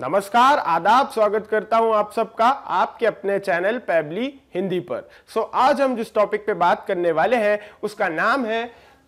नमस्कार, आदाब, स्वागत करता हूं आप सबका आपके अपने चैनल पैब्ली हिंदी पर। आज हम जिस टॉपिक पे बात करने वाले हैं उसका नाम है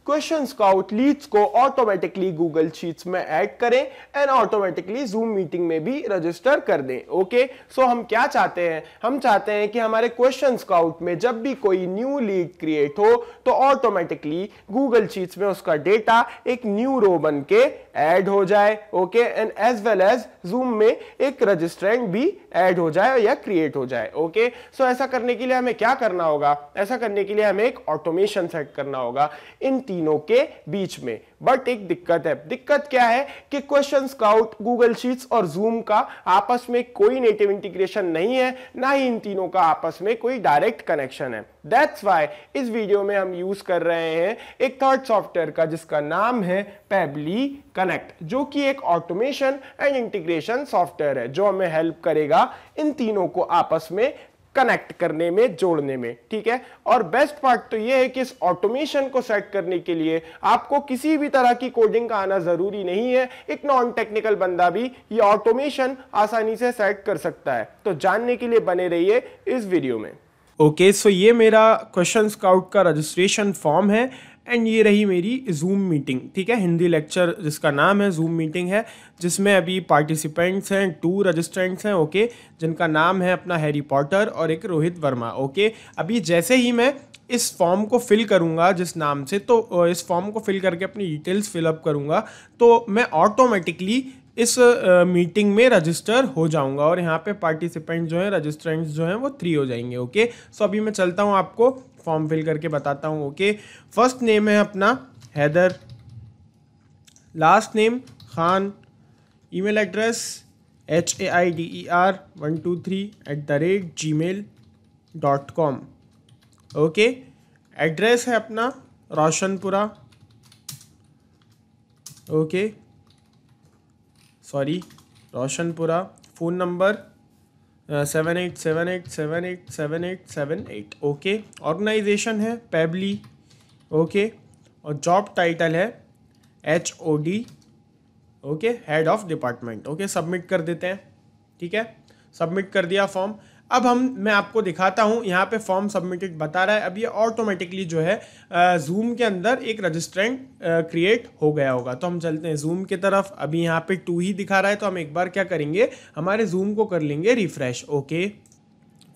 क्वेश्चन स्काउट लीड्स को ऑटोमेटिकली गूगल शीट्स में ऐड करें एंड ऑटोमेटिकली जूम मीटिंग में भी रजिस्टर कर दें। ओके, सो हम क्या चाहते हैं? हम चाहते हैं कि हमारे क्वेश्चन स्काउट में जब भी कोई न्यू लीड क्रिएट हो तो ऑटोमेटिकली गूगल शीट्स में उसका डेटा एक न्यू रो बन के ऐड हो जाए। Okay, and as well as Zoom में एक रजिस्ट्रेंट भी ऐड हो जाए या क्रिएट हो जाए। ओके, सो ऐसा करने के लिए हमें क्या करना होगा? ऐसा करने के लिए हमें एक ऑटोमेशन सेट करना होगा इन तीनों के बीच में। बट एक दिक्कत है। दिक्कत क्या है कि क्वेश्चन स्काउट, गूगल शीट्स और जूम का आपस में कोई नेटिव इंटीग्रेशन नहीं है, ना ही इन तीनों का आपस में कोई डायरेक्ट कनेक्शन है। दैट्स व्हाई इस वीडियो में हम यूज कर रहे हैं एक थर्ड सॉफ्टवेयर का जिसका नाम है पैब्ली कनेक्ट, जो कि एक ऑटोमेशन एंड इंटीग्रेशन सॉफ्टवेयर है जो हमें हेल्प करेगा इन तीनों को आपस में कनेक्ट करने में, जोड़ने में। ठीक है, और बेस्ट पार्ट तो यह है कि इस ऑटोमेशन को सेट करने के लिए आपको किसी भी तरह की कोडिंग का आना जरूरी नहीं है। एक नॉन टेक्निकल बंदा भी ये ऑटोमेशन आसानी से सेट कर सकता है। तो जानने के लिए बने रहिए इस वीडियो में। ओके, सो ये मेरा क्वेश्चन स्काउट का रजिस्ट्रेशन फॉर्म है एंड ये रही मेरी जूम मीटिंग। ठीक है, हिंदी लेक्चर जिसका नाम है जूम मीटिंग है, जिसमें अभी पार्टिसिपेंट्स हैं, 2 रजिस्ट्रेंट्स हैं। ओके, जिनका नाम है अपना हैरी पॉटर और एक रोहित वर्मा। ओके, अभी जैसे ही मैं इस फॉर्म को फिल करूंगा जिस नाम से, तो इस फॉर्म को फिल करके अपनी डिटेल्स फिलअप करूंगा तो मैं ऑटोमेटिकली इस मीटिंग में रजिस्टर हो जाऊंगा और यहाँ पे पार्टिसिपेंट जो हैं, रजिस्ट्रेंट्स जो हैं वो 3 हो जाएंगे। ओके, सो अभी मैं चलता हूँ, आपको फॉर्म फिल करके बताता हूँ। ओके, फर्स्ट नेम है अपना Haider, last name Khan, email address HAIDER123@gmail.com। Okay, address है अपना Roshanpura. Okay, Roshanpura. Phone number 7878787878। Okay, organisation है पैब्ली। ओके, और जॉब टाइटल है HOD। Okay, head of department. Okay, submit कर देते हैं। ठीक है, सबमिट कर दिया फॉर्म। अब मैं आपको दिखाता हूँ, यहाँ पे फॉर्म सबमिटेड बता रहा है। अब ये ऑटोमेटिकली जो है जूम के अंदर एक रजिस्ट्रेंट क्रिएट हो गया होगा। तो हम चलते हैं जूम की तरफ। अभी यहाँ पे 2 ही दिखा रहा है, तो हम एक बार क्या करेंगे, हमारे जूम को कर लेंगे रिफ्रेश।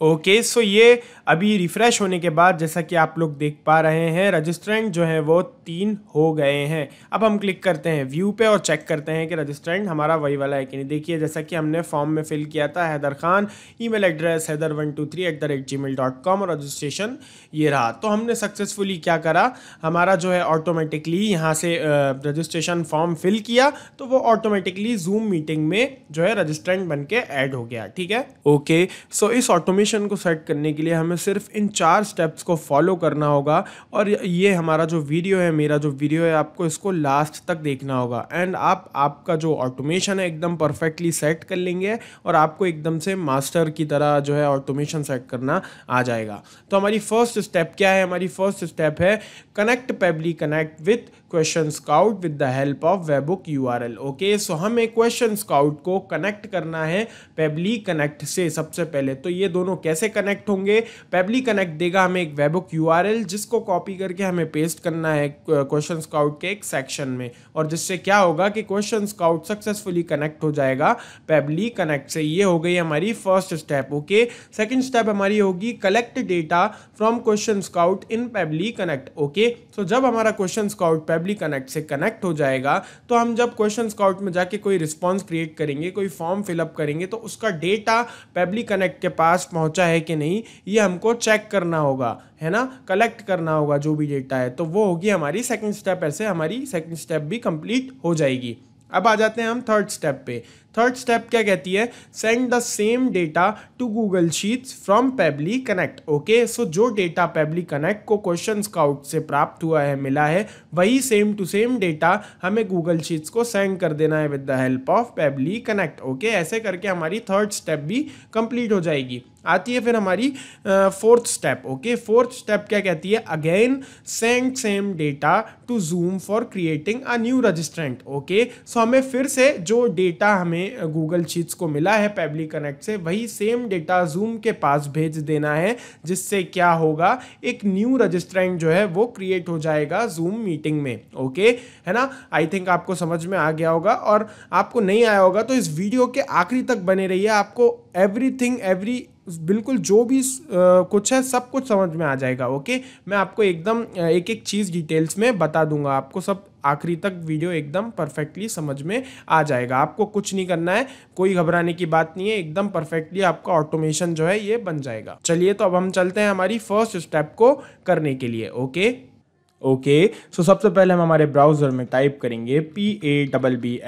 ओके सो ये अभी रिफ्रेश होने के बाद जैसा कि आप लोग देख पा रहे हैं, रजिस्ट्रेंट जो है वो 3 हो गए हैं। अब हम क्लिक करते हैं व्यू पे और चेक करते हैं कि रजिस्ट्रेंट हमारा वही वाला है कि नहीं। देखिए, जैसा कि हमने फॉर्म में फिल किया था, हैदर खान, ईमेल एड्रेस हैदर123@gmail.com और रजिस्ट्रेशन ये रहा। तो हमने सक्सेसफुली क्या करा, हमारा जो है ऑटोमेटिकली यहाँ से रजिस्ट्रेशन फॉर्म फिल किया तो वो ऑटोमेटिकली जूम मीटिंग में जो है रजिस्ट्रेंट बन के ऐड हो गया। ठीक है, ओके सो इस ऑटोमेशन को सेट करने के लिए हमें सिर्फ इन 4 स्टेप्स को फॉलो करना होगा और ये हमारा जो वीडियो है, मेरा जो वीडियो है, आपको इसको लास्ट तक देखना होगा एंड आपका जो ऑटोमेशन है एकदम परफेक्टली सेट कर लेंगे और आपको एकदम से मास्टर की तरह जो है ऑटोमेशन सेट करना आ जाएगा। तो हमारी फर्स्ट स्टेप क्या है? हमारी फर्स्ट स्टेप है connect Pabbly connect with question scout with the help of webhook URL। Okay, so हमें क्वेश्चन स्काउट को कनेक्ट करना है पैब्ली कनेक्ट से। सबसे पहले तो ये दोनों कैसे कनेक्ट होंगे? पैब्ली कनेक्ट देगा हमें एक वेबुक URL जिसको कॉपी करके हमें पेस्ट करना है क्वेश्चन स्काउट के एक सेक्शन में और जिससे क्या होगा कि क्वेश्चन स्काउट सक्सेसफुली कनेक्ट हो जाएगा पैब्ली कनेक्ट से। ये हो गई हमारी first step. Okay, second step हमारी होगी collect data from question scout in Pabbly Connect. Okay, so जब हमारा क्वेश्चन स्काउट पैब्ली कनेक्ट से कनेक्ट हो जाएगा तो हम जब क्वेश्चन स्काउट में जाके कोई रिस्पॉन्स क्रिएट करेंगे, कोई फॉर्म फिलअप करेंगे तो उसका डेटा पैब्ली कनेक्ट के पास पहुंचा है कि नहीं ये हमको चेक करना होगा, है ना, कलेक्ट करना होगा जो भी डेटा है। तो वो होगी हमारी सेकंड स्टेप। ऐसे हमारी सेकंड स्टेप भी कंप्लीट हो जाएगी। अब आ जाते हैं हम थर्ड स्टेप पे। थर्ड स्टेप क्या कहती है? Send the same data to Google Sheets from Pabbly Connect. Okay, so जो डेटा पैब्ली कनेक्ट को क्वेश्चन स्काउट से प्राप्त हुआ है, मिला है, वही सेम टू सेम डेटा हमें गूगल शीट्स को सेंड कर देना है with the help of Pabbly Connect. Okay, ऐसे करके हमारी थर्ड स्टेप भी कंप्लीट हो जाएगी। आती है फिर हमारी fourth step. Okay, fourth step क्या कहती है? Again send same data to Zoom for creating a new registrant. Okay, so हमें फिर से जो डेटा हमें हमें गूगल शीट्स को मिला है पैब्ली कनेक्ट से, वही सेम डेटा जूम के पास भेज देना है, जिससे क्या होगा, एक न्यू रजिस्ट्रेंट जो है वो क्रिएट हो जाएगा जूम मीटिंग में। ओके, है ना, आई थिंक आपको समझ में आ गया होगा। और आपको नहीं आया होगा तो इस वीडियो के आखिरी तक बने रहिए, आपको एवरी बिल्कुल जो भी कुछ है सब कुछ समझ में आ जाएगा। ओके, मैं आपको एकदम एक एक चीज़ डिटेल्स में बता दूंगा, आपको सब आखिरी तक वीडियो एकदम परफेक्टली समझ में आ जाएगा। आपको कुछ नहीं करना है, कोई घबराने की बात नहीं है, एकदम परफेक्टली आपका ऑटोमेशन जो है ये बन जाएगा। चलिए तो अब हम चलते हैं हमारी फर्स्ट स्टेप को करने के लिए। ओके, सो सबसे पहले हम हमारे ब्राउज़र में टाइप करेंगे PABBLY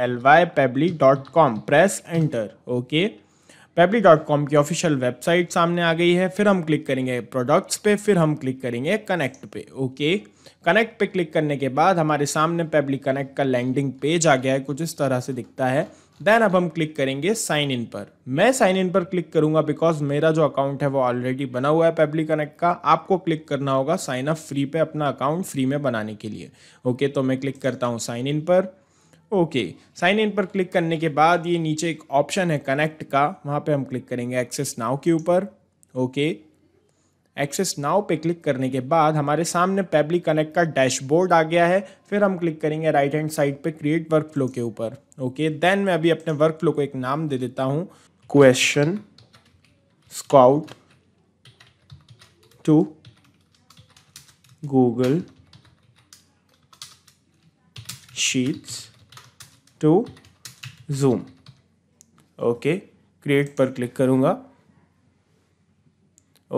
pabbly.com, press enter. Okay, pabbly.com की ऑफिशियल वेबसाइट सामने आ गई है। फिर हम क्लिक करेंगे प्रोडक्ट्स पे, फिर हम क्लिक करेंगे कनेक्ट पे। ओके, कनेक्ट पे क्लिक करने के बाद हमारे सामने पैब्ली कनेक्ट का लैंडिंग पेज आ गया है, कुछ इस तरह से दिखता है। देन अब हम क्लिक करेंगे साइन इन पर। मैं साइन इन पर क्लिक करूंगा बिकॉज मेरा जो अकाउंट है वो ऑलरेडी बना हुआ है पैब्ली कनेक्ट का। आपको क्लिक करना होगा साइन अप फ्री पे, अपना अकाउंट फ्री में बनाने के लिए। ओके, तो मैं क्लिक करता हूँ साइन इन पर। ओके, साइन इन पर क्लिक करने के बाद ये नीचे एक ऑप्शन है कनेक्ट का, वहाँ पे हम क्लिक करेंगे एक्सेस नाउ के ऊपर। ओके, एक्सेस नाउ पे क्लिक करने के बाद हमारे सामने पैब्ली कनेक्ट का डैशबोर्ड आ गया है। फिर हम क्लिक करेंगे राइट हैंड साइड पे क्रिएट वर्क फ्लो के ऊपर। ओके, देन मैं अभी अपने वर्क फ्लो को एक नाम दे देता हूँ, question scout to Google sheets to Zoom. Okay, create पर क्लिक करूंगा।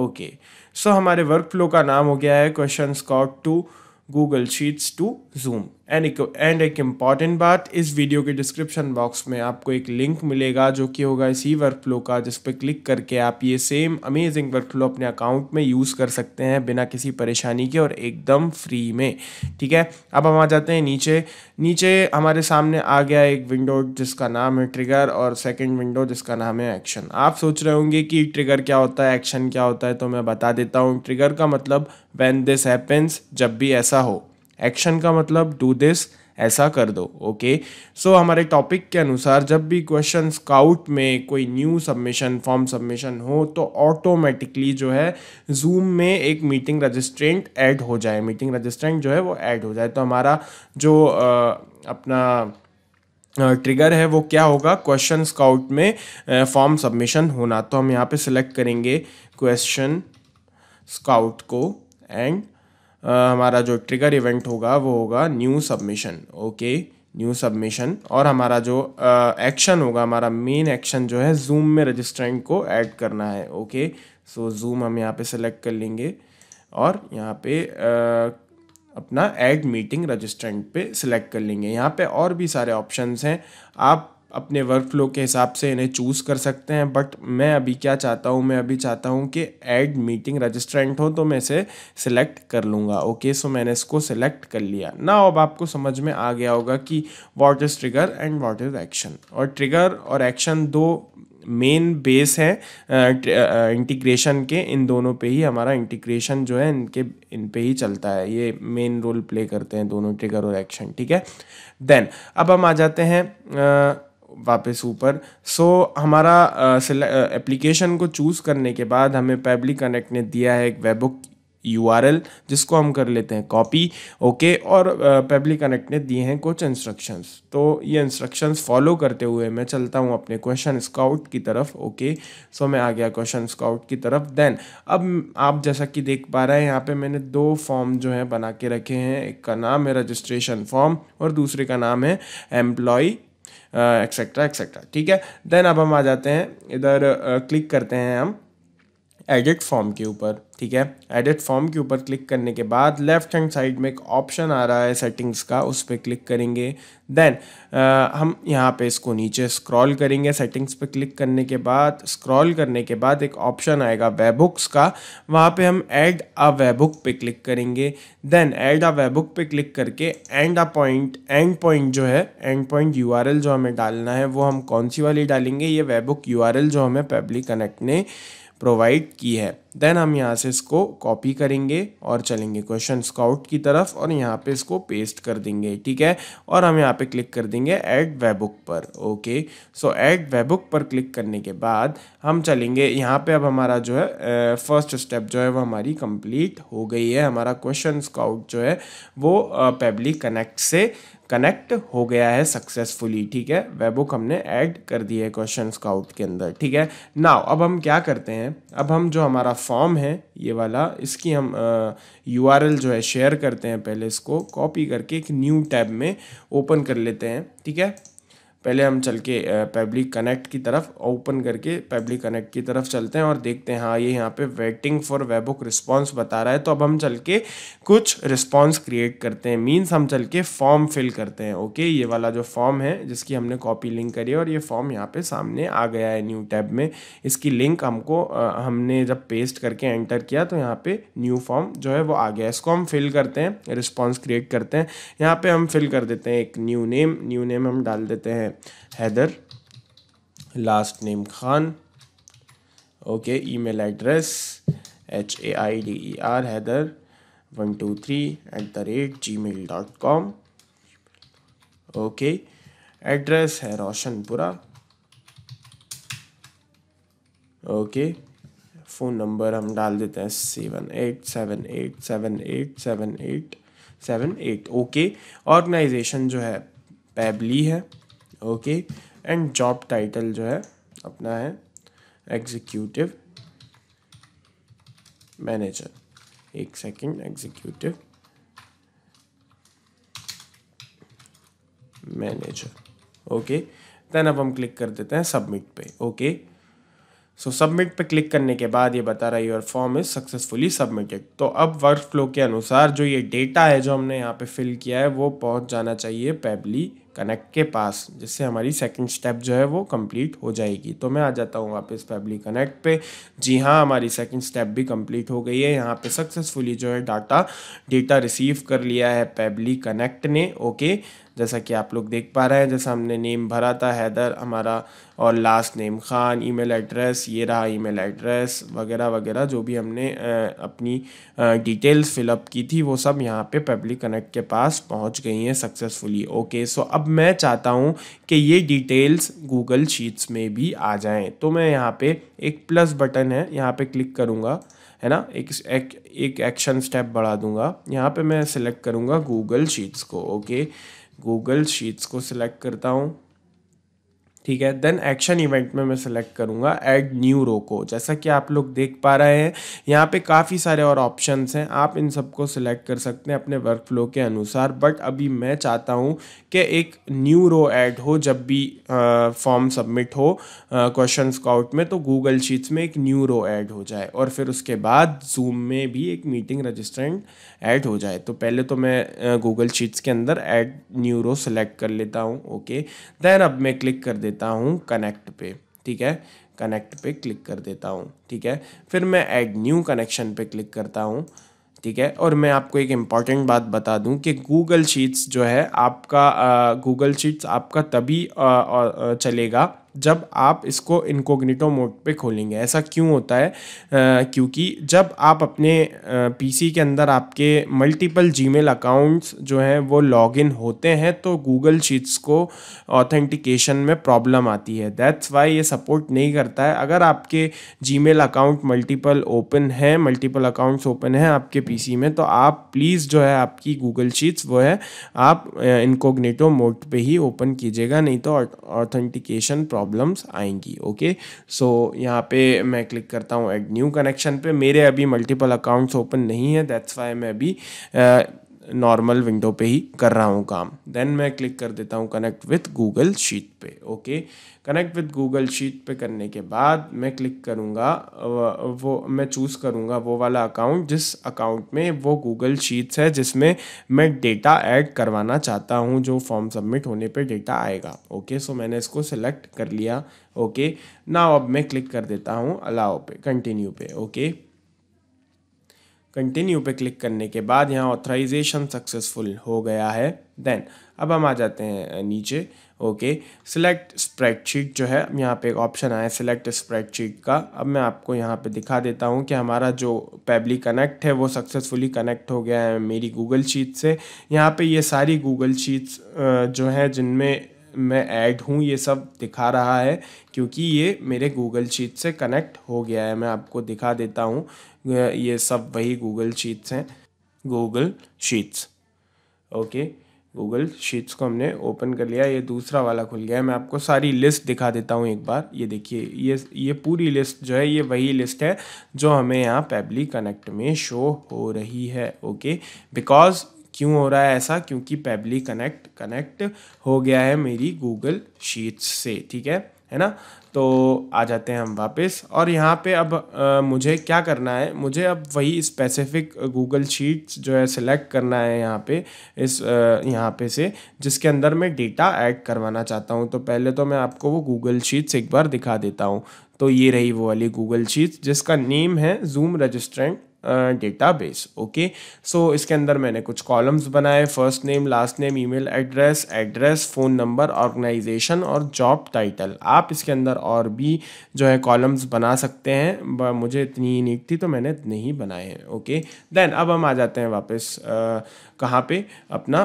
ओके, सो हमारे वर्क फ्लो का नाम हो गया है question scout to Google sheets to Zoom. And एक इम्पॉर्टेंट बात, इस वीडियो के डिस्क्रिप्शन बॉक्स में आपको एक लिंक मिलेगा जो कि होगा इसी वर्क फ्लो का, जिस पर क्लिक करके आप ये सेम अमेजिंग वर्क फ्लो अपने अकाउंट में यूज़ कर सकते हैं बिना किसी परेशानी के और एकदम फ्री में। ठीक है, अब हम आ जाते हैं नीचे। नीचे हमारे सामने आ गया एक विंडो जिसका नाम है ट्रिगर और सेकेंड विंडो जिसका नाम है एक्शन। आप सोच रहे होंगे कि ट्रिगर क्या होता है, एक्शन क्या होता है, तो मैं बता देता हूँ। ट्रिगर का मतलब व्हेन दिस हैपेंस, जब भी ऐसा हो। एक्शन का मतलब डू दिस, ऐसा कर दो। ओके, सो हमारे टॉपिक के अनुसार जब भी क्वेश्चन स्काउट में कोई न्यू सबमिशन, फॉर्म सबमिशन हो, तो ऑटोमेटिकली जो है जूम में एक मीटिंग रजिस्ट्रेंट ऐड हो जाए, मीटिंग रजिस्ट्रेंट जो है वो ऐड हो जाए। तो हमारा जो अपना ट्रिगर है वो क्या होगा, क्वेश्चन स्काउट में फॉर्म सबमिशन होना। तो हम यहाँ पे सिलेक्ट करेंगे क्वेश्चन स्काउट को एंड हमारा जो ट्रिगर इवेंट होगा वो होगा new submission. Okay, new submission. और हमारा जो एक्शन होगा, हमारा मेन एक्शन जो है जूम में रजिस्ट्रेंट को ऐड करना है। ओके, सो जूम हम यहाँ पे सेलेक्ट कर लेंगे और यहाँ पे अपना ऐड मीटिंग रजिस्ट्रेंट पे सिलेक्ट कर लेंगे। यहाँ पे और भी सारे ऑप्शंस हैं, आप अपने वर्क फ्लो के हिसाब से इन्हें चूज़ कर सकते हैं। बट मैं अभी क्या चाहता हूँ, मैं अभी चाहता हूँ कि ऐड मीटिंग रजिस्ट्रेंट हो, तो मैं इसे सिलेक्ट कर लूँगा। ओके, सो मैंने इसको सिलेक्ट कर लिया। ना अब आपको समझ में आ गया होगा कि what is trigger and what is action. और ट्रिगर और एक्शन दो मेन बेस है इंटीग्रेशन के, इन दोनों पे ही हमारा इंटीग्रेशन जो है इन पे ही चलता है, ये मेन रोल प्ले करते हैं दोनों, ट्रिगर और एक्शन। ठीक है, देन अब हम आ जाते हैं वापस ऊपर। सो हमारा एप्लीकेशन को चूज़ करने के बाद हमें पैब्ली कनेक्ट ने दिया है एक वेबुक URL, जिसको हम कर लेते हैं कॉपी। ओके, और पैब्ली कनेक्ट ने दिए हैं कुछ इंस्ट्रक्शंस, तो ये इंस्ट्रक्शंस फॉलो करते हुए मैं चलता हूँ अपने क्वेश्चन स्काउट की तरफ। ओके, सो मैं आ गया क्वेश्चन स्काउट की तरफ। देन अब आप जैसा कि देख पा रहे हैं यहाँ पे मैंने दो फॉर्म जो है बना के रखे हैं, एक का नाम है रजिस्ट्रेशन फॉर्म और दूसरे का नाम है एम्प्लॉय एक्सेट्रा एक्सेट्रा। ठीक है, देन अब हम आ जाते हैं इधर, क्लिक करते हैं हम एडिट फॉर्म के ऊपर। ठीक है, एडिट फॉर्म के ऊपर क्लिक करने के बाद लेफ्ट हैंड साइड में एक ऑप्शन आ रहा है सेटिंग्स का, उस पर क्लिक करेंगे। देन हम यहाँ पे इसको नीचे स्क्रॉल करेंगे, सेटिंग्स पे क्लिक करने के बाद स्क्रॉल करने के बाद एक ऑप्शन आएगा वेबुक्स का, वहाँ पे हम ऐड अ वेबुक पे क्लिक करेंगे। देन ऐड अ वेबुक पे क्लिक करके एंड पॉइंट जो है, एंड पॉइंट URL जो हमें डालना है वो हम कौन सी वाली डालेंगे, ये वेबुक URL जो हमें पैब्ली कनेक्ट ने प्रोवाइड की है। देन हम यहाँ से इसको कॉपी करेंगे और चलेंगे क्वेश्चन स्काउट की तरफ और यहाँ पे इसको पेस्ट कर देंगे, ठीक है। और हम यहाँ पे क्लिक कर देंगे ऐड वेबुक पर। ओके, सो ऐड वेबुक पर क्लिक करने के बाद हम चलेंगे यहाँ पे। अब हमारा जो है फर्स्ट स्टेप जो है वो हमारी कंप्लीट हो गई है। हमारा क्वेश्चन स्काउट जो है वो पैब्ली कनेक्ट से कनेक्ट हो गया है सक्सेसफुली, ठीक है। वेबुक हमने ऐड कर दी है क्वेश्चन स्काउट के अंदर, ठीक है। नाउ अब हम क्या करते हैं, अब हम जो हमारा फॉर्म है ये वाला, इसकी हम URL जो है शेयर करते हैं। पहले इसको कॉपी करके एक न्यू टैब में ओपन कर लेते हैं, ठीक है। पहले हम चल के पैब्ली कनेक्ट की तरफ ओपन करके पैब्ली कनेक्ट की तरफ चलते हैं और देखते हैं। हाँ, ये यहाँ पे वेटिंग फॉर वेबुक रिस्पॉन्स बता रहा है। तो अब हम चल के कुछ रिस्पॉन्स क्रिएट करते हैं, मींस हम चल के फॉर्म फिल करते हैं। ओके, ये वाला जो फॉर्म है जिसकी हमने कॉपी लिंक करी है और ये फॉर्म यहाँ पे सामने आ गया है न्यू टैब में। इसकी लिंक हमको हमने जब पेस्ट करके एंटर किया तो यहाँ पे न्यू फॉर्म जो है वो आ गया। इसको हम फिल करते हैं, रिस्पॉन्स क्रिएट करते हैं। यहाँ पे हम फिल कर देते हैं एक न्यू नेम हम डाल देते हैं Haider, last name Khan. Okay, email address HAIDER Haider 123@gmail.com। Okay, address है रोशनपुरा। ओके, फ़ोन नंबर हम डाल देते हैं 7878787878। ओके, ऑर्गेनाइजेशन जो है पैब्ली है। ओके, एंड जॉब टाइटल जो है अपना है एग्जीक्यूटिव मैनेजर। एक second, executive manager. Okay, then अब हम क्लिक कर देते हैं सबमिट पे। ओके, सो सबमिट पे क्लिक करने के बाद ये बता रहा है your form is successfully submitted. तो अब वर्क फ्लो के अनुसार जो ये डेटा है जो हमने यहाँ पे फिल किया है वो पहुँच जाना चाहिए पैब्ली कनेक्ट के पास, जिससे हमारी सेकंड स्टेप जो है वो कंप्लीट हो जाएगी। तो मैं आ जाता हूँ वापस पैब्ली कनेक्ट पे। जी हाँ, हमारी सेकंड स्टेप भी कंप्लीट हो गई है। यहाँ पे सक्सेसफुली जो है डेटा रिसीव कर लिया है पैब्ली कनेक्ट ने। ओके, जैसा कि आप लोग देख पा रहे हैं, जैसा हमने नेम भरा था हैदर हमारा और last name Khan, email address ये रहा ईमेल एड्रेस वगैरह वगैरह, जो भी हमने अपनी डिटेल्स फिलअप की थी वो सब यहाँ पे पैब्ली कनेक्ट के पास पहुँच गई हैं सक्सेसफुली। ओके, सो अब मैं चाहता हूँ कि ये डिटेल्स गूगल शीट्स में भी आ जाएँ। तो मैं यहाँ पे एक प्लस बटन है, यहाँ पे क्लिक करूँगा, है ना। एक एक्शन स्टेप बढ़ा दूँगा। यहाँ पे मैं सिलेक्ट करूँगा गूगल शीट्स को। ओके, गूगल शीट्स को सिलेक्ट करता हूँ, ठीक है। देन एक्शन इवेंट में मैं सेलेक्ट करूँगा ऐड न्यू रो को। जैसा कि आप लोग देख पा रहे हैं यहाँ पे काफ़ी सारे और ऑप्शंस हैं, आप इन सबको सिलेक्ट कर सकते हैं अपने वर्क फ्लो के अनुसार। बट अभी मैं चाहता हूँ कि एक न्यू रो ऐड हो। जब भी फॉर्म सबमिट हो क्वेश्चन स्काउट में तो गूगल शीट्स में एक न्यू रो ऐड हो जाए और फिर उसके बाद जूम में भी एक मीटिंग रजिस्ट्रेंट ऐड हो जाए। तो पहले तो मैं गूगल शीट्स के अंदर ऐड न्यू रो सेलेक्ट कर लेता हूँ। ओके, देन अब मैं क्लिक कर देता हूं कनेक्ट पे, ठीक है। कनेक्ट पे क्लिक कर देता हूं, ठीक है। फिर मैं ऐड न्यू कनेक्शन पे क्लिक करता हूं, ठीक है। और मैं आपको एक इम्पॉर्टेंट बात बता दूं कि गूगल शीट्स जो है आपका गूगल शीट्स आपका तभी चलेगा जब आप इसको इनकॉग्निटो मोड पे खोलेंगे। ऐसा क्यों होता है? क्योंकि जब आप अपने पीसी के अंदर आपके मल्टीपल जीमेल अकाउंट्स जो हैं वो लॉगिन होते हैं तो गूगल शीट्स को ऑथेंटिकेशन में प्रॉब्लम आती है। दैट्स वाई ये सपोर्ट नहीं करता है। अगर आपके Gmail account multiple accounts open हैं आपके पीसी में तो आप प्लीज़ जो है आपकी गूगल शीट्स वो है आप इनकॉग्निटो मोड पर ही ओपन कीजिएगा, नहीं तो ऑथेंटिकेशन प्रॉब्लम्स आएंगी। ओके, सो यहाँ पे मैं क्लिक करता हूँ ऐड न्यू कनेक्शन पे। मेरे अभी मल्टीपल अकाउंट्स ओपन नहीं है, दैट्स वाई मैं अभी नॉर्मल विंडो पे ही कर रहा हूँ काम। देन मैं क्लिक कर देता हूँ कनेक्ट विथ गूगल शीट पे। Okay, connect with Google Sheet पे करने के बाद मैं क्लिक करूँगा, वो मैं चूज़ करूँगा वो वाला अकाउंट जिस अकाउंट में वो गूगल शीट्स है जिसमें मैं डेटा ऐड करवाना चाहता हूँ, जो फॉर्म सबमिट होने पे डेटा आएगा। ओके, सो मैंने इसको सिलेक्ट कर लिया। ओके, नाउ अब मैं क्लिक कर देता हूँ अलाओ पे, कंटिन्यू पे। ओके, कंटिन्यू पे क्लिक करने के बाद यहाँ ऑथराइजेशन सक्सेसफुल हो गया है। देन अब हम आ जाते हैं नीचे ओके, सिलेक्ट स्प्रेडशीट जो है यहाँ पे एक ऑप्शन आया सिलेक्ट स्प्रेडशीट का। अब मैं आपको यहाँ पे दिखा देता हूँ कि हमारा जो Pabbly कनेक्ट है वो सक्सेसफुली कनेक्ट हो गया है मेरी गूगल शीट से। यहाँ पे ये सारी गूगल शीट्स जो हैं जिनमें मैं ऐड हूँ ये सब दिखा रहा है क्योंकि ये मेरे गूगल शीट से कनेक्ट हो गया है। मैं आपको दिखा देता हूँ, ये सब वही गूगल शीट्स हैं, Google Sheets. Okay, Google Sheets को हमने ओपन कर लिया, ये दूसरा वाला खुल गया है। मैं आपको सारी लिस्ट दिखा देता हूँ एक बार। ये देखिए, ये पूरी लिस्ट जो है ये वही लिस्ट है जो हमें यहाँ Pabbly कनेक्ट में शो हो रही है। ओके, बिकॉज क्यों हो रहा है ऐसा? क्योंकि Pabbly कनेक्ट हो गया है मेरी गूगल शीट्स से। ठीक है ना? तो आ जाते हैं हम वापस, और यहाँ पे अब मुझे क्या करना है, मुझे अब वही स्पेसिफिक गूगल शीट्स जो है सिलेक्ट करना है यहाँ पे, इस यहाँ पे से, जिसके अंदर मैं डेटा ऐड करवाना चाहता हूँ। तो पहले तो मैं आपको वो गूगल शीट्स एक बार दिखा देता हूँ। तो ये रही वो वाली गूगल शीट्स जिसका नेम है Zoom registrant database. Okay, so इसके अंदर मैंने कुछ कॉलम्स बनाए, first name, last name, email address, phone number, organisation और जॉब टाइटल। आप इसके अंदर और भी जो है कॉलम्स बना सकते हैं, मुझे इतनी ही नीड थी तो मैंने नहीं बनाए हैं। ओके, देन अब हम आ जाते हैं वापस कहाँ पे, अपना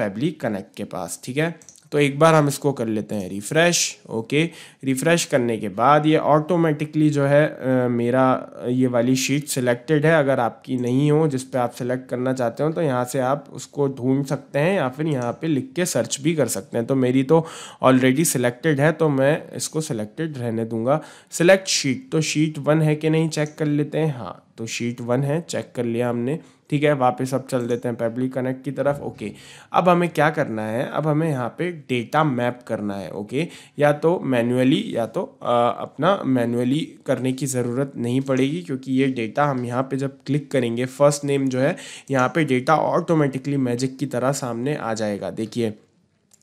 Pabbly कनेक्ट के पास। ठीक है, तो एक बार हम इसको कर लेते हैं रिफ़्रेश। ओके, रिफ़्रेश करने के बाद ये ऑटोमेटिकली जो है मेरा ये वाली शीट सिलेक्टेड है। अगर आपकी नहीं हो जिस पे आप सेलेक्ट करना चाहते हो तो यहाँ से आप उसको ढूंढ सकते हैं या फिर यहाँ पे लिख के सर्च भी कर सकते हैं। तो मेरी तो ऑलरेडी सिलेक्टेड है तो मैं इसको सिलेक्टेड रहने दूंगा। सिलेक्ट शीट, तो शीट 1 है कि नहीं चेक कर लेते हैं। हाँ, तो शीट 1 है, चेक कर लिया हमने। ठीक है, वापस अब चल देते हैं Pabbly कनेक्ट की तरफ। ओके, अब हमें क्या करना है, अब हमें यहाँ पे डेटा मैप करना है। ओके, या तो मैन्युअली या तो अपना मैन्युअली करने की ज़रूरत नहीं पड़ेगी क्योंकि ये डेटा हम यहाँ पे जब क्लिक करेंगे फर्स्ट नेम जो है यहाँ पे डेटा ऑटोमेटिकली मैजिक की तरह सामने आ जाएगा। देखिए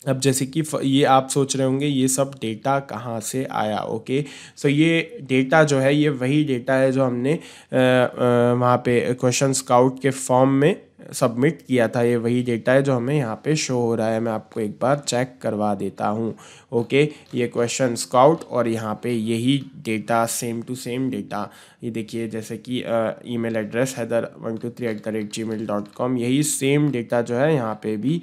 अब जैसे कि ये आप सोच रहे होंगे ये सब डेटा कहाँ से आया। ओके, सो ये डेटा जो है ये वही डेटा है जो हमने वहाँ पे क्वेश्चन स्काउट के फॉर्म में सबमिट किया था। ये वही डेटा है जो हमें यहाँ पे शो हो रहा है। मैं आपको एक बार चेक करवा देता हूँ। ओके, ये क्वेश्चन स्काउट और यहाँ पे यही data, same to same data. ये देखिए जैसे कि ईमेल एड्रेस heather123@gmail.com, यही सेम डेटा जो है यहाँ पे भी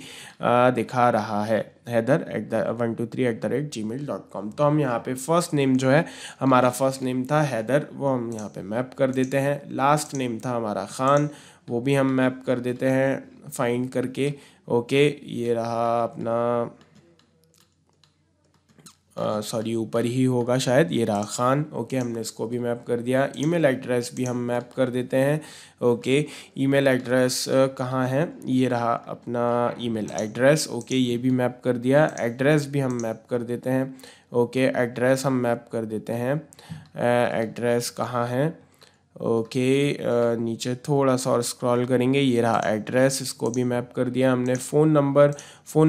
दिखा रहा है heather123@gmail.com। तो हम यहाँ पे फर्स्ट नेम जो है, हमारा फर्स्ट नेम था हैदर, वो हम यहाँ पे मैप कर देते हैं। लास्ट नेम था हमारा खान, वो भी हम मैप कर देते हैं फाइंड करके। ओके, ये रहा अपना, सॉरी ऊपर ही होगा शायद, ये रहा खान। ओके, हमने इसको भी मैप कर दिया। ईमेल एड्रेस भी हम मैप कर देते हैं। ओके, ईमेल एड्रेस कहाँ है, ये रहा अपना ईमेल एड्रेस। ओके, ये भी मैप कर दिया। एड्रेस भी हम मैप कर देते हैं। ओके, एड्रेस हम मैप कर देते हैं। एड्रेस कहाँ है, ओके नीचे थोड़ा सा और स्क्रॉल करेंगे, ये रहा एड्रेस, इसको भी मैप कर दिया हमने। फ़ोन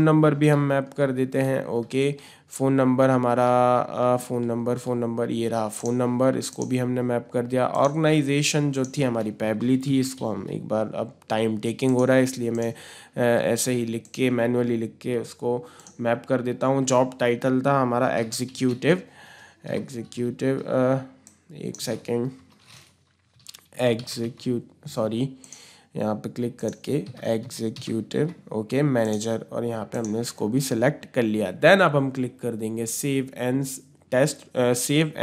नंबर भी हम मैप कर देते हैं। ओके, फ़ोन नंबर हमारा, फ़ोन नंबर ये रहा फ़ोन नंबर, इसको भी हमने मैप कर दिया। ऑर्गेनाइजेशन जो थी हमारी Pabbly थी, इसको हम एक बार, अब टाइम टेकिंग हो रहा है इसलिए मैं ऐसे ही लिख के, मैनुअली लिख के उसको मैप कर देता हूँ। जॉब टाइटल था हमारा एग्जीक्यूटिव, एक सेकेंड, यहाँ पे क्लिक करके एग्जीक्यूटिव, ओके मैनेजर, और यहाँ पे हमने इसको भी सिलेक्ट कर लिया। देन अब हम क्लिक कर देंगे save and send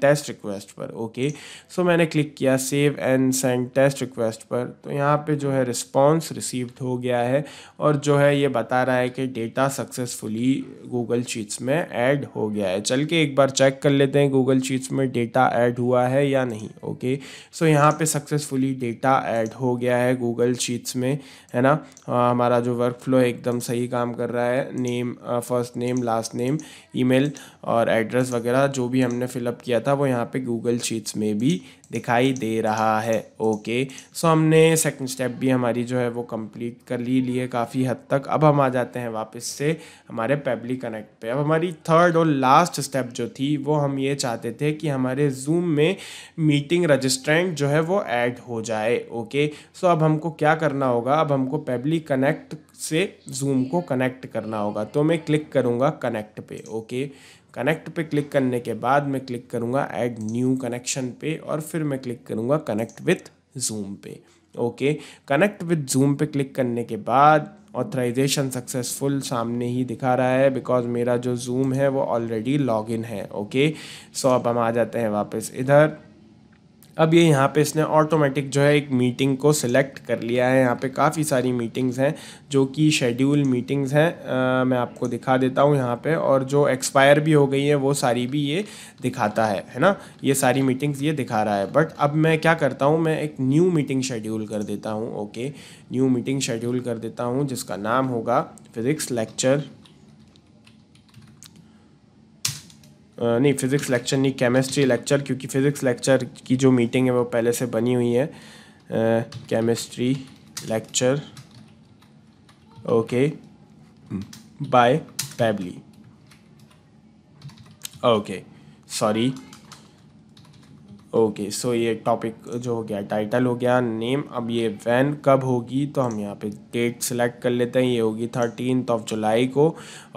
test request पर। ओके, सो मैंने क्लिक किया save and send test request पर, तो यहाँ पे जो है रिस्पॉन्स रिसीव्ड हो गया है और जो है ये बता रहा है कि डेटा सक्सेसफुली गूगल शीट्स में ऐड हो गया है। चल के एक बार चेक कर लेते हैं गूगल शीट्स में डेटा ऐड हुआ है या नहीं। ओके, सो यहाँ पे सक्सेसफुली डेटा ऐड हो गया है गूगल शीट्स में, है ना। हमारा जो वर्क फ्लो एकदम सही काम कर रहा है, name, first name, last name, email और एड्रेस वगैरह जो भी हमने फिलअप किया था वो यहाँ पे गूगल शीट्स में भी दिखाई दे रहा है। ओके सो हमने सेकंड स्टेप भी हमारी जो है वो कंप्लीट कर ली है काफ़ी हद तक। अब हम आ जाते हैं वापस से हमारे Pabbly Connect पे। अब हमारी थर्ड और लास्ट स्टेप जो थी वो हम ये चाहते थे कि हमारे Zoom में मीटिंग रजिस्ट्रेंट जो है वो ऐड हो जाए। ओके सो अब हमको क्या करना होगा, अब हमको Pabbly Connect से Zoom को कनेक्ट करना होगा। तो मैं क्लिक करूँगा कनेक्ट पे। ओके कनेक्ट पे क्लिक करने के बाद मैं क्लिक करूँगा ऐड न्यू कनेक्शन पे और फिर मैं क्लिक करूँगा कनेक्ट विथ Zoom पे। ओके कनेक्ट विथ Zoom पे क्लिक करने के बाद ऑथराइजेशन सक्सेसफुल सामने ही दिखा रहा है बिकॉज मेरा जो Zoom है वो ऑलरेडी लॉगिन है। ओके सो अब हम आ जाते हैं वापस इधर। अब ये यहाँ पे इसने ऑटोमेटिक जो है एक मीटिंग को सिलेक्ट कर लिया है। यहाँ पे काफ़ी सारी मीटिंग्स हैं जो कि शेड्यूल मीटिंग्स हैं, मैं आपको दिखा देता हूँ यहाँ पे, और जो एक्सपायर भी हो गई है वो सारी भी ये दिखाता है ना, ये सारी मीटिंग्स ये दिखा रहा है। बट अब मैं क्या करता हूँ, मैं एक न्यू मीटिंग शेड्यूल कर देता हूँ। ओके न्यू मीटिंग शेड्यूल कर देता हूँ जिसका नाम होगा फिज़िक्स लेक्चर नहीं केमिस्ट्री लेक्चर, क्योंकि फिज़िक्स लेक्चर की जो मीटिंग है वो पहले से बनी हुई है। Chemistry lecture okay by Pabbly so ये टॉपिक जो हो गया, टाइटल हो गया, नेम। अब ये वैन कब होगी तो हम यहाँ पे डेट सेलेक्ट कर लेते हैं। ये होगी 13 जुलाई को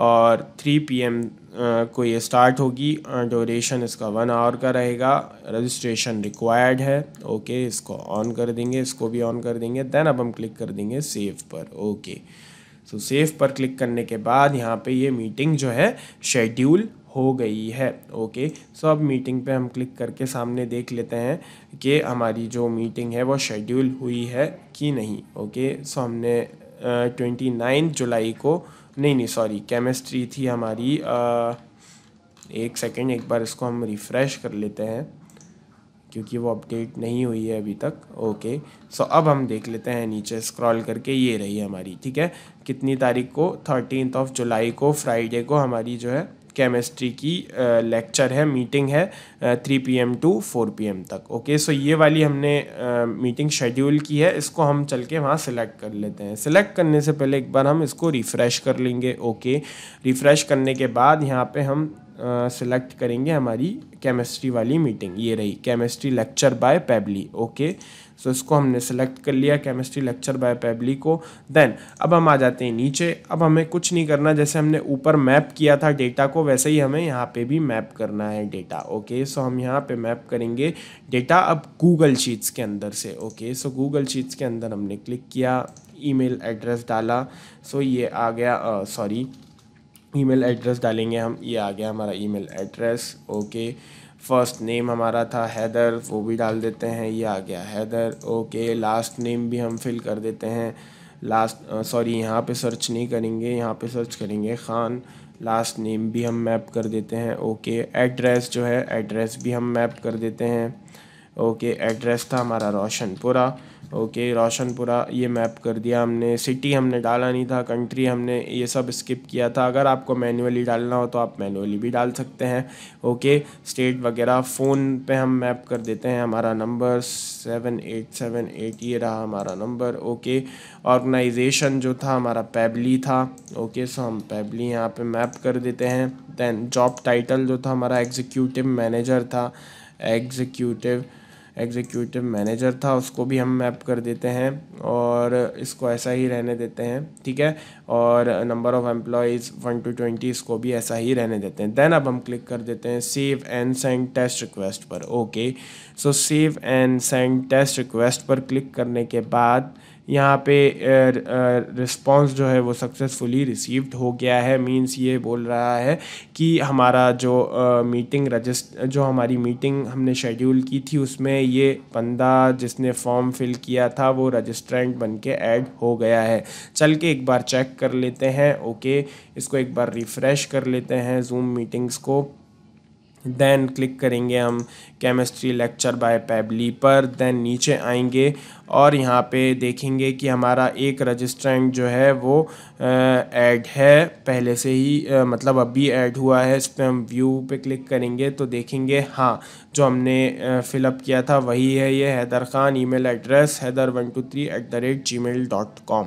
और 3 PM को ये स्टार्ट होगी। ड्यूरेशन इसका 1 आवर का रहेगा। रजिस्ट्रेशन रिक्वायर्ड है। ओके इसको ऑन कर देंगे, इसको भी ऑन कर देंगे। देन अब हम क्लिक कर देंगे सेव पर। ओके सो सेव पर क्लिक करने के बाद यहाँ पे ये मीटिंग जो है शेड्यूल हो गई है। ओके सो अब मीटिंग पे हम क्लिक करके सामने देख लेते हैं कि हमारी जो मीटिंग है वो शेड्यूल हुई है कि नहीं। ओके सो हमने 29 जुलाई को नहीं सॉरी केमिस्ट्री थी हमारी। एक सेकेंड, एक बार इसको हम रिफ़्रेश कर लेते हैं क्योंकि वो अपडेट नहीं हुई है अभी तक। ओके सो अब हम देख लेते हैं नीचे स्क्रॉल करके, ये रही हमारी, ठीक है, कितनी तारीख को, 13 जुलाई को, फ्राइडे को हमारी जो है केमिस्ट्री की लेक्चर है, मीटिंग है 3 PM to 4 PM तक। ओके सो ये वाली हमने मीटिंग शेड्यूल की है, इसको हम चल के वहाँ सिलेक्ट कर लेते हैं। सिलेक्ट करने से पहले एक बार हम इसको रिफ़्रेश कर लेंगे। ओके रिफ़्रेश करने के बाद यहाँ पे हम सिलेक्ट करेंगे हमारी केमिस्ट्री वाली मीटिंग। ये रही chemistry lecture by Pabbly। Okay so इसको हमने सेलेक्ट कर लिया, केमिस्ट्री लेक्चर बाय Pabbly को। देन अब हम आ जाते हैं नीचे। अब हमें कुछ नहीं करना, जैसे हमने ऊपर मैप किया था डेटा को वैसे ही हमें यहाँ पे भी मैप करना है डेटा। ओके सो हम यहाँ पे मैप करेंगे डेटा अब गूगल शीट्स के अंदर से। ओके सो गूगल शीट्स के अंदर हमने क्लिक किया, ईमेल एड्रेस डाला। सो ये आ गया, ईमेल एड्रेस डालेंगे हम, ये आ गया हमारा email address. Okay first name हमारा था हैदर, वो भी डाल देते हैं, ये आ गया हैदर। ओके लास्ट नेम भी हम फिल कर देते हैं। यहाँ पे सर्च नहीं करेंगे, यहाँ पे सर्च करेंगे खान। लास्ट नेम भी हम मैप कर देते हैं। ओके एड्रेस जो है एड्रेस भी हम मैप कर देते हैं। ओके एड्रेस था हमारा रोशनपुरा। ओके रोशनपुरा ये मैप कर दिया हमने। सिटी हमने डाला नहीं था, कंट्री हमने ये सब स्किप किया था। अगर आपको मैन्युअली डालना हो तो आप मैन्युअली भी डाल सकते हैं। ओके स्टेट वगैरह, फ़ोन पे हम मैप कर देते हैं। हमारा नंबर 7878 ये रहा हमारा नंबर। ओके ऑर्गेनाइजेशन जो था हमारा Pabbly था। ओके सो हम Pabbly यहाँ पे मैप कर देते हैं। दैन जॉब टाइटल जो था हमारा एग्जीक्यूटिव मैनेजर था, एग्जीक्यूटिव मैनेजर था, उसको भी हम मैप कर देते हैं और इसको ऐसा ही रहने देते हैं, ठीक है। और नंबर ऑफ़ एम्प्लॉइज़ 1 to 20 इसको भी ऐसा ही रहने देते हैं। देन अब हम क्लिक कर देते हैं save and send test request पर। Okay so save and send test request पर क्लिक करने के बाद यहाँ पे रिस्पॉन्स जो है वो सक्सेसफुली रिसीव्ड हो गया है। मींस ये बोल रहा है कि हमारा जो हमारी मीटिंग हमने शेड्यूल की थी उसमें ये बंदा जिसने फॉर्म फिल किया था वो रजिस्ट्रेंट बन के ऐड हो गया है। चल के एक बार चेक कर लेते हैं। ओके इसको एक बार रिफ़्रेश कर लेते हैं Zoom मीटिंग्स को। देन क्लिक करेंगे हम केमिस्ट्री लेक्चर बाय पैब्ली पर, देन नीचे आएंगे और यहाँ पे देखेंगे कि हमारा एक रजिस्ट्रेंट जो है वो ऐड है पहले से ही, मतलब अभी ऐड हुआ है। इस पर हम व्यू पे क्लिक करेंगे तो देखेंगे हाँ जो हमने फिलअप किया था वही है। ये Haider Khan, email address heather123@gmail.com।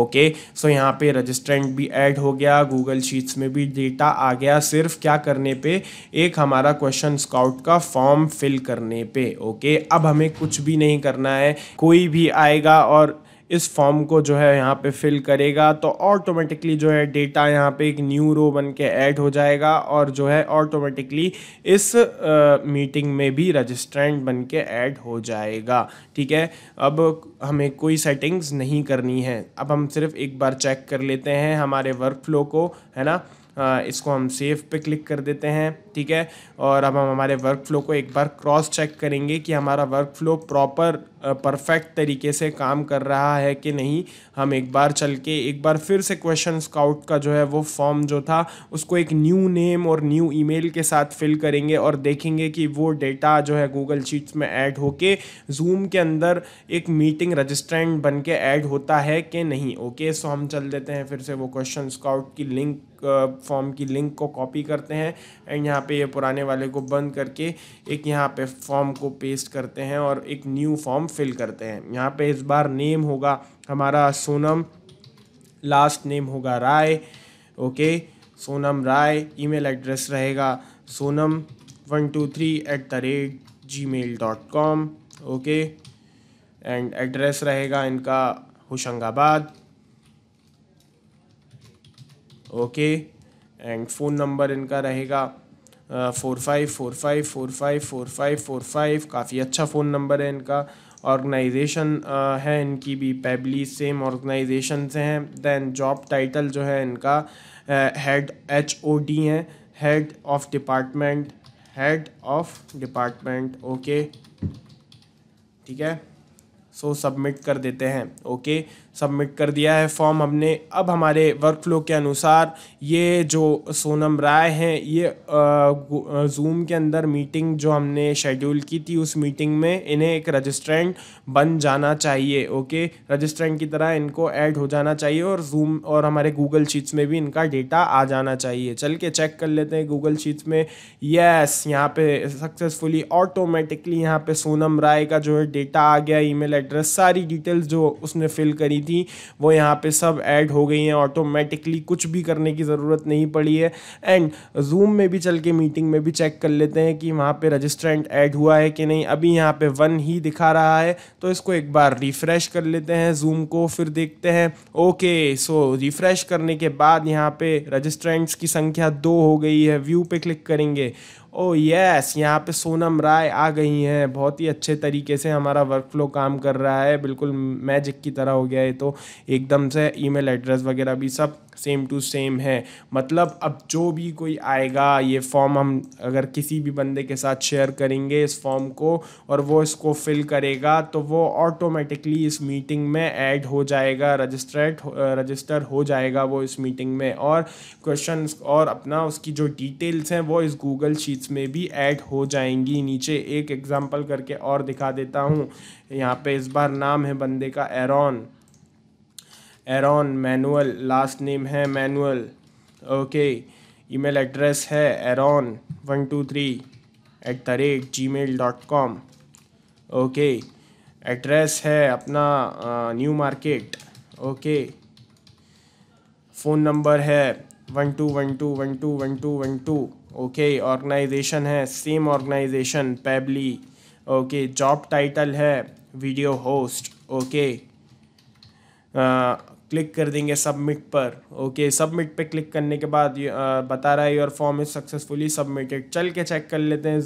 Okay, सो यहाँ पे रजिस्ट्रेंट भी ऐड हो गया, गूगल शीट्स में भी डेटा आ गया सिर्फ क्या करने पे, एक हमारा क्वेश्चन स्काउट का फॉर्म फिल करने पे। ओके, अब हमें कुछ भी नहीं करना है, कोई भी आएगा और इस फॉर्म को जो है यहाँ पे फिल करेगा तो ऑटोमेटिकली जो है डेटा यहाँ पे एक न्यू रो बन के ऐड हो जाएगा और जो है ऑटोमेटिकली इस मीटिंग में भी रजिस्ट्रेंट बन के ऐड हो जाएगा। ठीक है, अब हमें कोई सेटिंग्स नहीं करनी है। अब हम सिर्फ एक बार चेक कर लेते हैं हमारे वर्क फ्लो को, है ना। इसको हम सेव पे क्लिक कर देते हैं, ठीक है। और अब हम हमारे वर्क फ्लो को एक बार क्रॉस चेक करेंगे कि हमारा वर्क फ्लो प्रॉपर परफेक्ट तरीके से काम कर रहा है कि नहीं। हम एक बार चल के एक बार फिर से क्वेश्चन स्काउट का जो है वो फॉर्म जो था उसको एक न्यू नेम और न्यू ईमेल के साथ फिल करेंगे और देखेंगे कि वो डेटा जो है गूगल शीट्स में ऐड होके जूम के अंदर एक मीटिंग रजिस्ट्रेंट बन के ऐड होता है कि नहीं। ओके, सो हम चल देते हैं फिर से वो क्वेश्चन स्काउट की लिंक, फॉर्म की लिंक को कॉपी करते हैं एंड यहाँ पे ये पुराने वाले को बंद करके एक यहाँ पे फॉर्म को पेस्ट करते हैं और एक न्यू फॉर्म फिल करते हैं। यहाँ पे इस बार नेम होगा हमारा सोनम, लास्ट नेम होगा Rai. Okay, Sonam Rai, email address रहेगा sonam123@gmail.com। ओके, एंड एड्रेस रहेगा इनका Hoshangabad. Okay, and phone number इनका रहेगा 4545454545। काफ़ी अच्छा फ़ोन नंबर है इनका। ऑर्गेनाइजेशन है इनकी भी पैब्ली, सेम ऑर्गेनाइजेशन से हैं। दैन जॉब टाइटल जो है इनका हेड HOD हैं, हेड ऑफ डिपार्टमेंट, ओके, ठीक है। सो सबमिट कर देते हैं। ओके, सबमिट कर दिया है फॉर्म हमने। अब हमारे वर्क फ्लो के अनुसार ये जो सोनम राय हैं ये जूम के अंदर मीटिंग जो हमने शेड्यूल की थी उस मीटिंग में इन्हें एक रजिस्ट्रेंट बन जाना चाहिए। ओके, रजिस्ट्रेंट की तरह इनको ऐड हो जाना चाहिए और जूम और हमारे गूगल शीट्स में भी इनका डेटा आ जाना चाहिए। चल के चेक कर लेते हैं गूगल शीट्स में। यस, यहाँ पर सक्सेसफुली ऑटोमेटिकली यहाँ पर सोनम राय का जो है डेटा आ गया, ईमेल एड्रेस, सारी डिटेल्स जो उसने फिल करी थी वो यहाँ पे सब ऐड हो गई हैं ऑटोमेटिकली, कुछ भी करने की ज़रूरत नहीं पड़ी है। एंड जूम में भी चल के मीटिंग में भी चेक कर लेते हैं कि वहाँ पे रजिस्ट्रेंट ऐड हुआ है कि नहीं। अभी यहाँ पे 1 ही दिखा रहा है तो इसको एक बार रिफ़्रेश कर लेते हैं जूम को, फिर देखते हैं। ओके, सो रिफ़्रेश करने के बाद यहाँ पर रजिस्ट्रेंट्स की संख्या 2 हो गई है। व्यू पे क्लिक करेंगे। ओ यस, यहाँ पे सोनम राय आ गई हैं। बहुत ही अच्छे तरीके से हमारा वर्क फ्लो काम कर रहा है, बिल्कुल मैजिक की तरह हो गया है। तो एकदम से ईमेल एड्रेस वगैरह भी सब सेम टू सेम है, मतलब अब जो भी कोई आएगा, ये फॉर्म हम अगर किसी भी बंदे के साथ शेयर करेंगे इस फॉर्म को और वो इसको फिल करेगा तो वो ऑटोमेटिकली इस मीटिंग में ऐड हो जाएगा, रजिस्टर हो जाएगा वो इस मीटिंग में, और क्वेश्चंस और अपना उसकी जो डिटेल्स हैं वो इस गूगल शीट्स में भी ऐड हो जाएंगी। नीचे एक एग्जाम्पल करके और दिखा देता हूँ। यहाँ पे इस बार नाम है बंदे का एरॉन मैनुअल, लास्ट नेम है मैनुअल। ओके, ईमेल एड्रेस है eron123@gmail.com। ओके, एड्रेस है अपना New Market. Okay, phone number है 1212121212। ओके, ऑर्गेनाइजेशन है same organisation Pabbly. Okay, job title है वीडियो होस्ट। ओके, क्लिक कर देंगे सबमिट पर। ओके, सबमिट पे क्लिक करने के बाद बता रहा है your form is successfully submitted. चल के चेक कर लेते हैं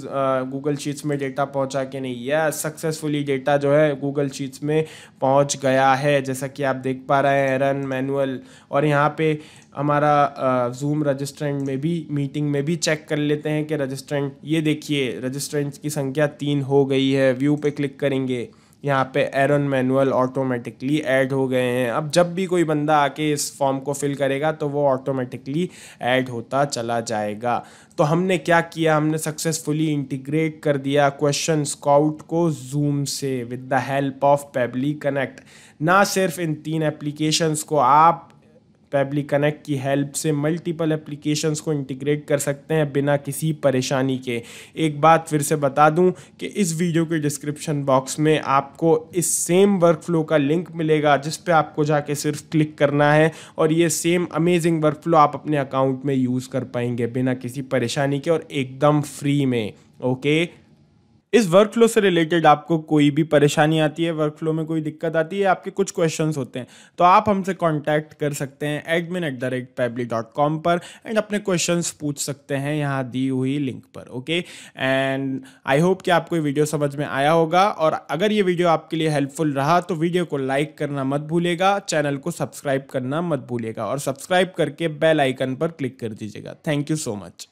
गूगल शीट्स में डेटा पहुंचा के नहीं। यह सक्सेसफुली डेटा जो है गूगल शीट्स में पहुंच गया है, जैसा कि आप देख पा रहे हैं, रन मैनुअल। और यहाँ पे हमारा जूम रजिस्ट्रेंट में भी मीटिंग में भी चेक कर लेते हैं कि रजिस्ट्रेंट, ये देखिए रजिस्ट्रेंट की संख्या 3 हो गई है। व्यू पे क्लिक करेंगे। यहाँ पे एरर मैनुअल ऑटोमेटिकली ऐड हो गए हैं। अब जब भी कोई बंदा आके इस फॉर्म को फिल करेगा तो वो ऑटोमेटिकली ऐड होता चला जाएगा। तो हमने क्या किया, हमने सक्सेसफुली इंटीग्रेट कर दिया क्वेश्चन स्काउट को जूम से with the help of Pabbly Connect. ना सिर्फ इन तीन एप्लीकेशंस को, आप पैब्ली कनेक्ट की हेल्प से मल्टीपल एप्लीकेशंस को इंटीग्रेट कर सकते हैं बिना किसी परेशानी के। एक बात फिर से बता दूं कि इस वीडियो के डिस्क्रिप्शन बॉक्स में आपको इस सेम वर्कफ्लो का लिंक मिलेगा जिस पे आपको जाके सिर्फ क्लिक करना है और ये सेम अमेजिंग वर्कफ्लो आप अपने अकाउंट में यूज़ कर पाएंगे बिना किसी परेशानी के और एकदम फ्री में। ओके, इस वर्कफ्लो से रिलेटेड आपको कोई भी परेशानी आती है, वर्कफ्लो में कोई दिक्कत आती है, आपके कुछ क्वेश्चंस होते हैं तो आप हमसे कांटेक्ट कर सकते हैं admin@pabbly.com पर एंड अपने क्वेश्चंस पूछ सकते हैं यहाँ दी हुई लिंक पर। ओके, एंड आई होप कि आपको ये वीडियो समझ में आया होगा और अगर ये वीडियो आपके लिए हेल्पफुल रहा तो वीडियो को लाइक करना मत भूलेगा, चैनल को सब्सक्राइब करना मत भूलेगा और सब्सक्राइब करके बेल आइकन पर क्लिक कर दीजिएगा। Thank you so much.